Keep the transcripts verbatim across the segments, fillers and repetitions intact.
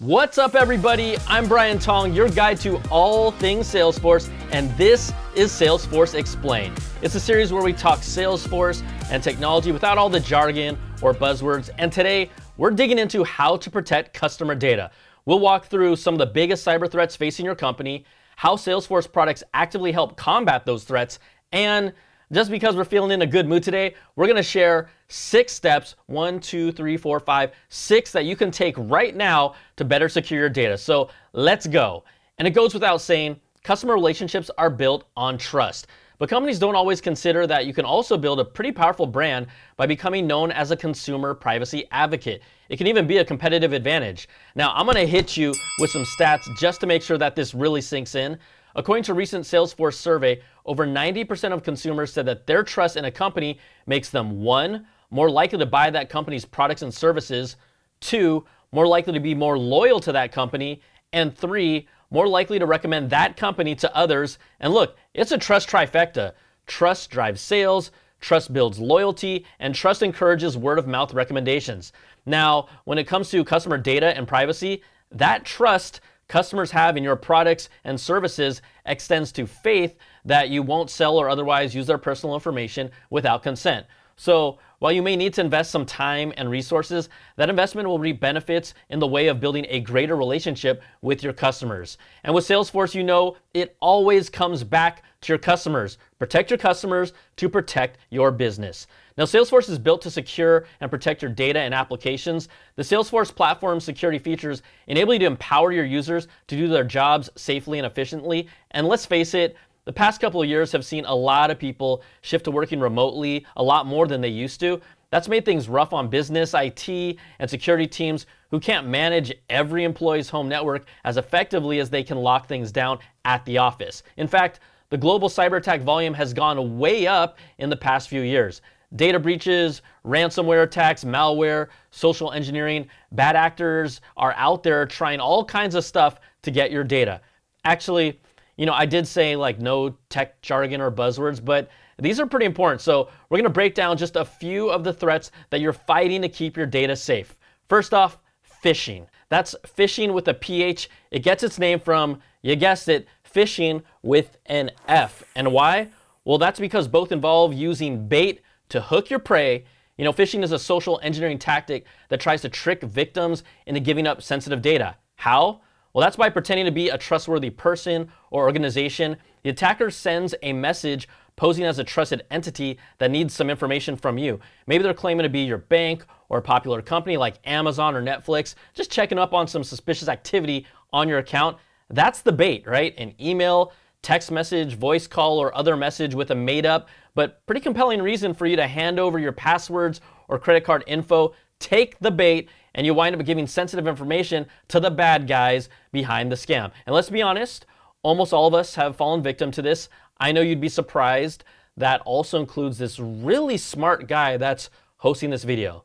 What's up, everybody? I'm Brian Tong, your guide to all things Salesforce, and this is Salesforce Explained. It's a series where we talk Salesforce and technology without all the jargon or buzzwords, and today we're digging into how to protect customer data. We'll walk through some of the biggest cyber threats facing your company, how Salesforce products actively help combat those threats, and just because we're feeling in a good mood today, we're gonna share six steps, one, two, three, four, five, six that you can take right now to better secure your data. So let's go. And it goes without saying, customer relationships are built on trust. But companies don't always consider that you can also build a pretty powerful brand by becoming known as a consumer privacy advocate. It can even be a competitive advantage. Now, I'm gonna hit you with some stats just to make sure that this really sinks in. According to a recent Salesforce survey, over ninety percent of consumers said that their trust in a company makes them one, more likely to buy that company's products and services, two, more likely to be more loyal to that company, and three, more likely to recommend that company to others. And look, it's a trust trifecta. Trust drives sales, trust builds loyalty, and trust encourages word-of-mouth recommendations. Now, when it comes to customer data and privacy, that trust customers have in your products and services extends to faith that you won't sell or otherwise use their personal information without consent. So while you may need to invest some time and resources, that investment will reap benefits in the way of building a greater relationship with your customers. And with Salesforce, you know it always comes back to your customers. Protect your customers to protect your business. Now, Salesforce is built to secure and protect your data and applications. The Salesforce platform security features enable you to empower your users to do their jobs safely and efficiently. And let's face it, the past couple of years have seen a lot of people shift to working remotely, a lot more than they used to. That's made things rough on business, I T, and security teams who can't manage every employee's home network as effectively as they can lock things down at the office. In fact, the global cyber attack volume has gone way up in the past few years. Data breaches, ransomware attacks, malware, social engineering, bad actors are out there trying all kinds of stuff to get your data. Actually, you know, I did say like no tech jargon or buzzwords, but these are pretty important. So we're gonna break down just a few of the threats that you're fighting to keep your data safe. First off, phishing. That's phishing with a P H. It gets its name from, you guessed it, phishing with an F. And why? Well, that's because both involve using bait to hook your prey. You know, phishing is a social engineering tactic that tries to trick victims into giving up sensitive data. How? Well, that's by pretending to be a trustworthy person or organization. The attacker sends a message posing as a trusted entity that needs some information from you. Maybe they're claiming to be your bank or a popular company like Amazon or Netflix, just checking up on some suspicious activity on your account. That's the bait, right? An email, text message, voice call, or other message with a made-up but pretty compelling reason for you to hand over your passwords or credit card info. Take the bait, and you wind up giving sensitive information to the bad guys behind the scam. And let's be honest, almost all of us have fallen victim to this. I know you'd be surprised. That also includes this really smart guy that's hosting this video.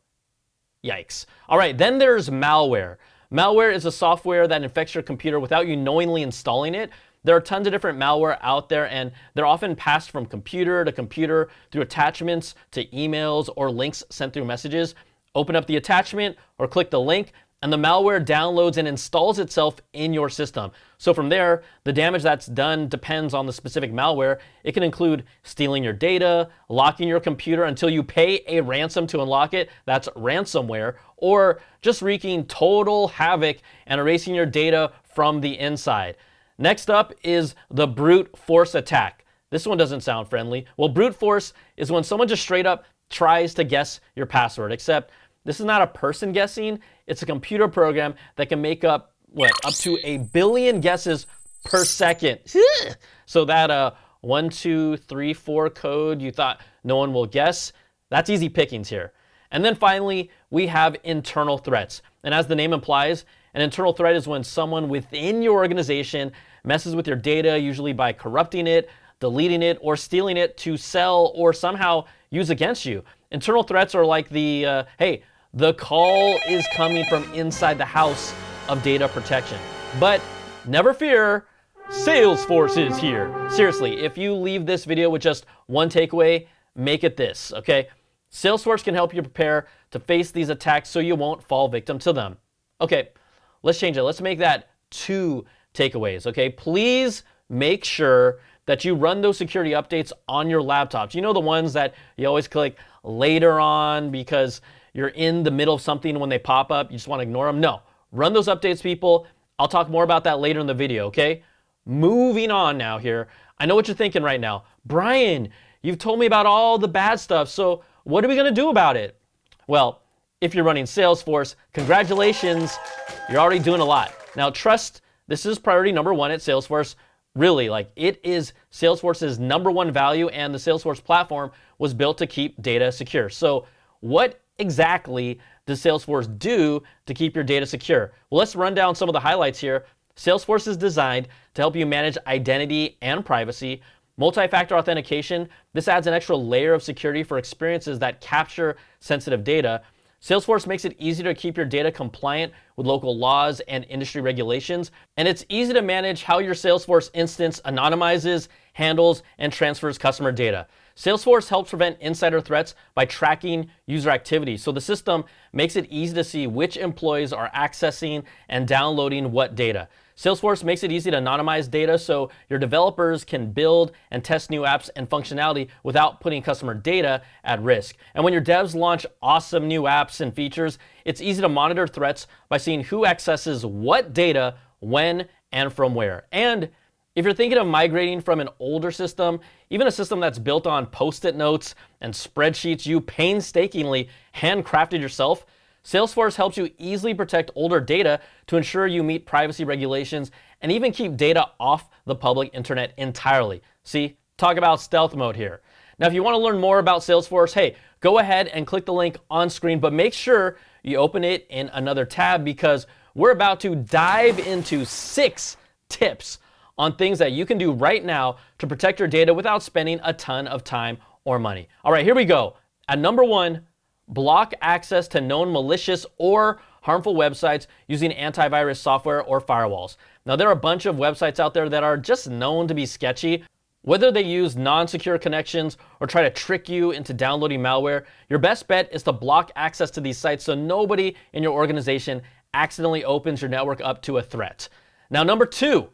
Yikes. All right, then there's malware. Malware is a software that infects your computer without you knowingly installing it. There are tons of different malware out there, and they're often passed from computer to computer through attachments to emails or links sent through messages. Open up the attachment or click the link, and the malware downloads and installs itself in your system. So from there, the damage that's done depends on the specific malware. It can include stealing your data, locking your computer until you pay a ransom to unlock it, that's ransomware, or just wreaking total havoc and erasing your data from the inside. Next up is the brute force attack. This one doesn't sound friendly. Well, brute force is when someone just straight up tries to guess your password, except this is not a person guessing, it's a computer program that can make up, what, up to a billion guesses per second. So that uh, one, two, three, four code you thought no one will guess, that's easy pickings here. And then finally, we have internal threats. And as the name implies, an internal threat is when someone within your organization messes with your data, usually by corrupting it, deleting it, or stealing it to sell or somehow use against you. Internal threats are like the, uh, hey, the call is coming from inside the house of data protection. But never fear, Salesforce is here. Seriously, if you leave this video with just one takeaway, make it this, okay? Salesforce can help you prepare to face these attacks so you won't fall victim to them. Okay, Let's change it. Let's make that two takeaways, okay? Please make sure that you run those security updates on your laptops. You know, the ones that you always click later on because you're in the middle of something, when they pop up, you just want to ignore them. No, run those updates, people. I'll talk more about that later in the video, okay? Moving on now here. I know what you're thinking right now. Brian, you've told me about all the bad stuff, so what are we gonna do about it? Well, if you're running Salesforce, congratulations, you're already doing a lot. Now trust, this is priority number one at Salesforce. Really, like, it is Salesforce's number one value, and the Salesforce platform was built to keep data secure. So what exactly does Salesforce do to keep your data secure? Well, let's run down some of the highlights here. Salesforce is designed to help you manage identity and privacy, multi-factor authentication. This adds an extra layer of security for experiences that capture sensitive data. Salesforce makes it easier to keep your data compliant with local laws and industry regulations. And it's easy to manage how your Salesforce instance anonymizes, handles, and transfers customer data. Salesforce helps prevent insider threats by tracking user activity. So the system makes it easy to see which employees are accessing and downloading what data. Salesforce makes it easy to anonymize data so your developers can build and test new apps and functionality without putting customer data at risk. And when your devs launch awesome new apps and features, it's easy to monitor threats by seeing who accesses what data, when, and from where. And if you're thinking of migrating from an older system, even a system that's built on post-it notes and spreadsheets you painstakingly handcrafted yourself, Salesforce helps you easily protect older data to ensure you meet privacy regulations and even keep data off the public internet entirely. See, talk about stealth mode here. Now, if you want to learn more about Salesforce, hey, go ahead and click the link on screen, but make sure you open it in another tab, because we're about to dive into six tips on things that you can do right now to protect your data without spending a ton of time or money. All right, here we go. At number one, block access to known malicious or harmful websites using antivirus software or firewalls. Now, there are a bunch of websites out there that are just known to be sketchy. Whether they use non-secure connections or try to trick you into downloading malware, your best bet is to block access to these sites so nobody in your organization accidentally opens your network up to a threat. Now, number two,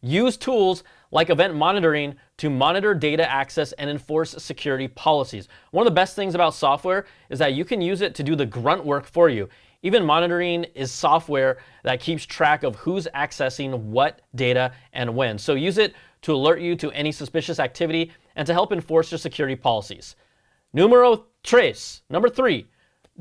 use tools like event monitoring to monitor data access and enforce security policies. One of the best things about software is that you can use it to do the grunt work for you. Event monitoring is software that keeps track of who's accessing what data and when. So use it to alert you to any suspicious activity and to help enforce your security policies. Numero tres, number three,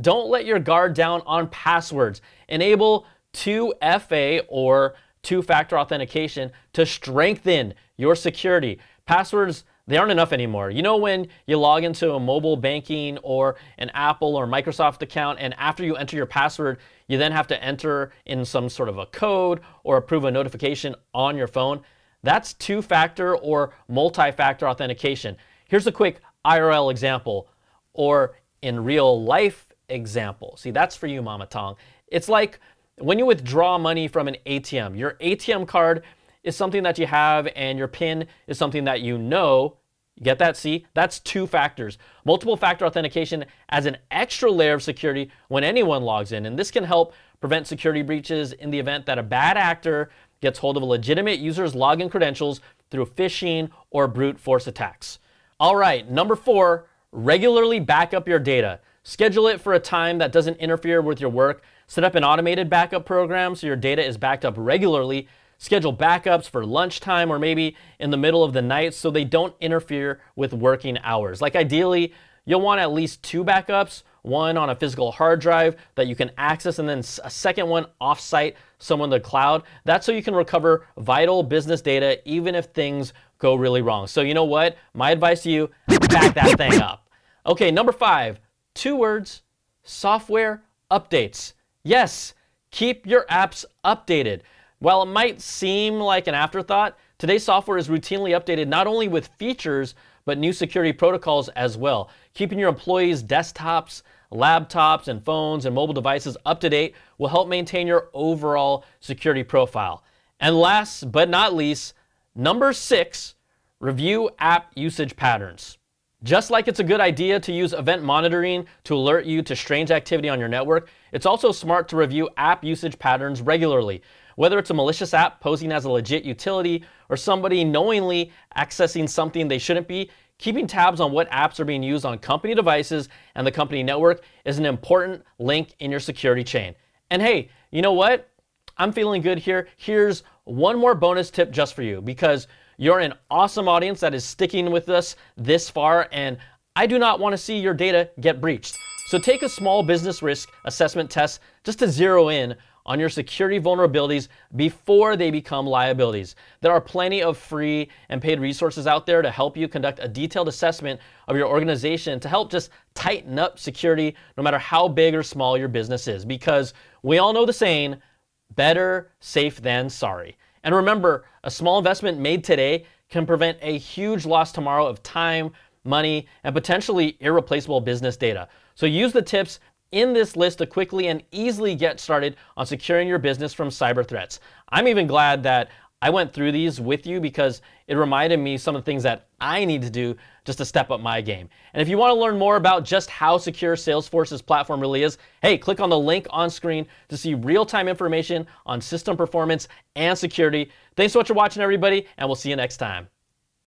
don't let your guard down on passwords. Enable two F A or two-factor authentication to strengthen your security. Passwords, they aren't enough anymore. You know, when you log into a mobile banking or an Apple or Microsoft account, and after you enter your password, you then have to enter in some sort of a code or approve a notification on your phone? That's two-factor or multi-factor authentication. Here's a quick I R L example, or in real life example. See, that's for you, Mama Tong. It's like when you withdraw money from an A T M, your A T M card is something that you have and your PIN is something that you know. You get that? See, that's two factors. Multiple factor authentication adds an extra layer of security when anyone logs in, and this can help prevent security breaches in the event that a bad actor gets hold of a legitimate user's login credentials through phishing or brute force attacks. All right, number four, regularly back up your data. Schedule it for a time that doesn't interfere with your work. Set up an automated backup program so your data is backed up regularly. Schedule backups for lunchtime or maybe in the middle of the night so they don't interfere with working hours. Like, ideally, you'll want at least two backups, one on a physical hard drive that you can access, and then a second one offsite, somewhere in the cloud. That's so you can recover vital business data even if things go really wrong. So you know what? My advice to you, back that thing up. Okay, number five, two words, software updates. Yes, keep your apps updated. While it might seem like an afterthought, today's software is routinely updated not only with features, but new security protocols as well. Keeping your employees' desktops, laptops, and phones and mobile devices up to date will help maintain your overall security profile. And last but not least, number six, review app usage patterns. Just like it's a good idea to use event monitoring to alert you to strange activity on your network, it's also smart to review app usage patterns regularly. Whether it's a malicious app posing as a legit utility or somebody knowingly accessing something they shouldn't be, keeping tabs on what apps are being used on company devices and the company network is an important link in your security chain. And hey, you know what? I'm feeling good here. Here's one more bonus tip just for you, because you're an awesome audience that is sticking with us this far, and I do not want to see your data get breached. So take a small business risk assessment test just to zero in on your security vulnerabilities before they become liabilities. There are plenty of free and paid resources out there to help you conduct a detailed assessment of your organization to help just tighten up security no matter how big or small your business is, because we all know the saying, better safe than sorry. And remember, a small investment made today can prevent a huge loss tomorrow of time, money, and potentially irreplaceable business data. So use the tips in this list to quickly and easily get started on securing your business from cyber threats. I'm even glad that I went through these with you, because it reminded me some of the things that I need to do just to step up my game. And if you want to learn more about just how secure Salesforce's platform really is, hey, click on the link on screen to see real-time information on system performance and security. Thanks so much for watching, everybody, and we'll see you next time.